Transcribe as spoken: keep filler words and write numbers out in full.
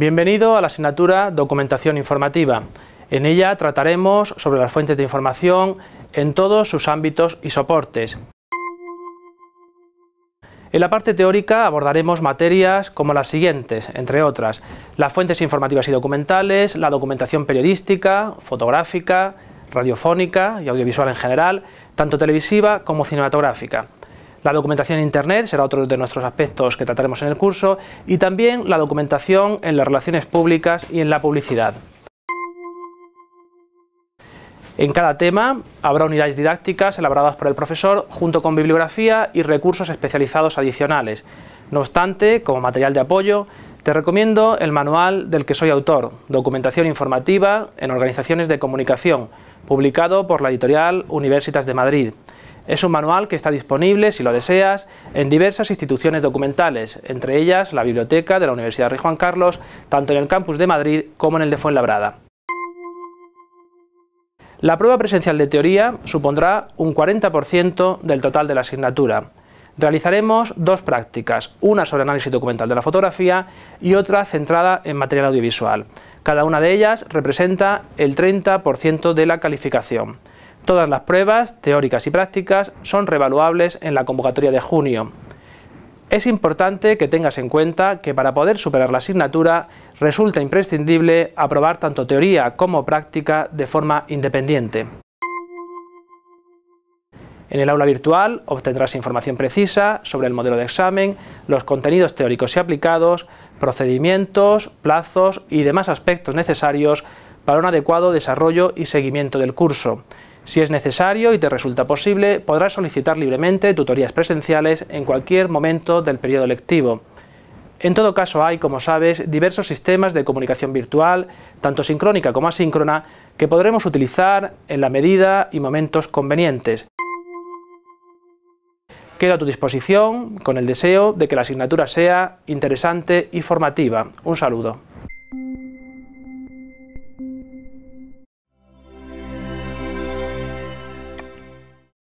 Bienvenido a la asignatura Documentación Informativa. En ella trataremos sobre las fuentes de información en todos sus ámbitos y soportes. En la parte teórica abordaremos materias como las siguientes, entre otras, las fuentes informativas y documentales, la documentación periodística, fotográfica, radiofónica y audiovisual en general, tanto televisiva como cinematográfica. La documentación en Internet será otro de nuestros aspectos que trataremos en el curso, y también la documentación en las relaciones públicas y en la publicidad. En cada tema habrá unidades didácticas elaboradas por el profesor junto con bibliografía y recursos especializados adicionales. No obstante, como material de apoyo, te recomiendo el manual del que soy autor, Documentación Informativa en Organizaciones de Comunicación, publicado por la editorial Universitas de Madrid. Es un manual que está disponible, si lo deseas, en diversas instituciones documentales, entre ellas la Biblioteca de la Universidad Rey Juan Carlos, tanto en el campus de Madrid como en el de Fuenlabrada. La prueba presencial de teoría supondrá un cuarenta por ciento del total de la asignatura. Realizaremos dos prácticas, una sobre análisis documental de la fotografía y otra centrada en material audiovisual. Cada una de ellas representa el treinta por ciento de la calificación. Todas las pruebas, teóricas y prácticas, son revaluables en la convocatoria de junio. Es importante que tengas en cuenta que para poder superar la asignatura resulta imprescindible aprobar tanto teoría como práctica de forma independiente. En el aula virtual obtendrás información precisa sobre el modelo de examen, los contenidos teóricos y aplicados, procedimientos, plazos y demás aspectos necesarios para un adecuado desarrollo y seguimiento del curso. Si es necesario y te resulta posible, podrás solicitar libremente tutorías presenciales en cualquier momento del periodo lectivo. En todo caso hay, como sabes, diversos sistemas de comunicación virtual, tanto sincrónica como asíncrona, que podremos utilizar en la medida y momentos convenientes. Quedo a tu disposición con el deseo de que la asignatura sea interesante y formativa. Un saludo.